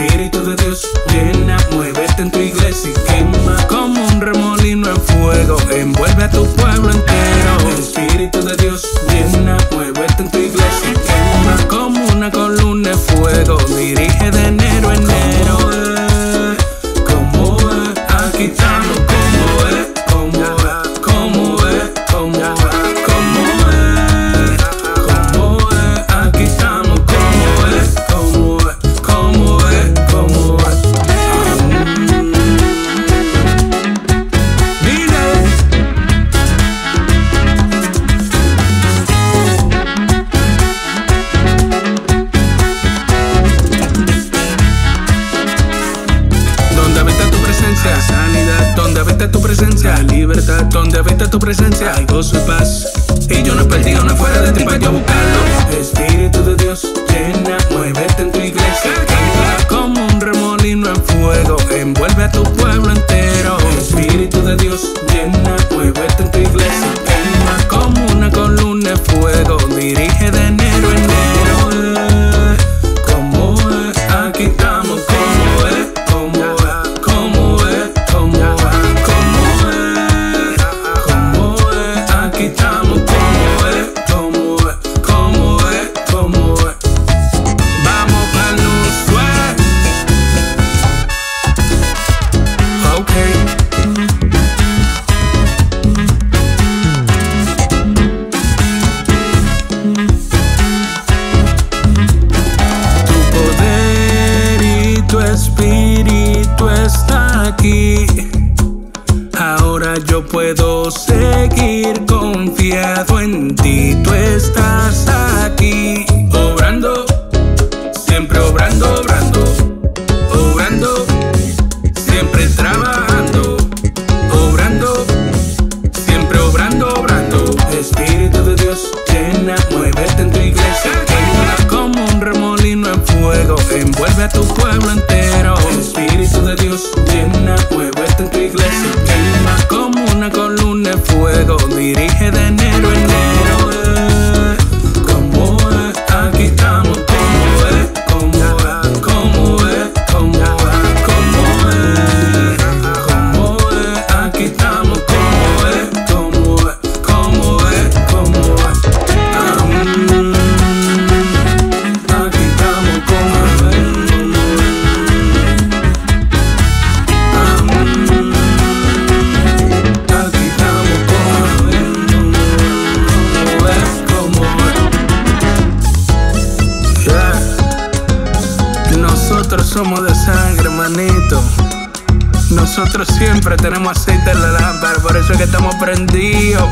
Espíritu de Dios, llena, muévete en tu iglesia y quema como un remolino en fuego, envuelve a tu pueblo entero. Espíritu de Dios, llena, muévete en tu iglesia y quema como una columna de fuego, dirige de enero a enero. Como es, aquí estamos. Sanidad, donde habita tu presencia. Libertad, donde habita tu presencia. Hay gozo y paz. Y yo no he perdido nada fuera de ti para yo buscarlo. Espíritu de Dios, llena, muévete en tu iglesia. Canta como un remolino en fuego, envuelve a tu pueblo entero. Espíritu de Dios, llena, muévete en tu iglesia. Canta como una columna de fuego, dirige de enero a enero. Como es, aquí estamos. Como es, como es. Espíritu está aquí, ahora yo puedo seguir confiado en ti. Tú estás aquí, obrando, siempre obrando, obrando, obrando, siempre trabajando, obrando, siempre obrando, obrando. Espíritu de Dios, llena, muévete en tu iglesia, llena como un remolino en fuego, envuelve a tu pueblo entero. Espíritu de Dios, llena, muévete en tu iglesia, quema como una columna de fuego, dirige de enero a enero. Como es, aquí estamos. Como es, como es, como es, como es, como es, como es, aquí estamos. Como es, como es, como es, como es, aquí estamos. Como es. Nosotros somos de sangre, manito. Nosotros siempre tenemos aceite en la lámpara, por eso es que estamos prendidos.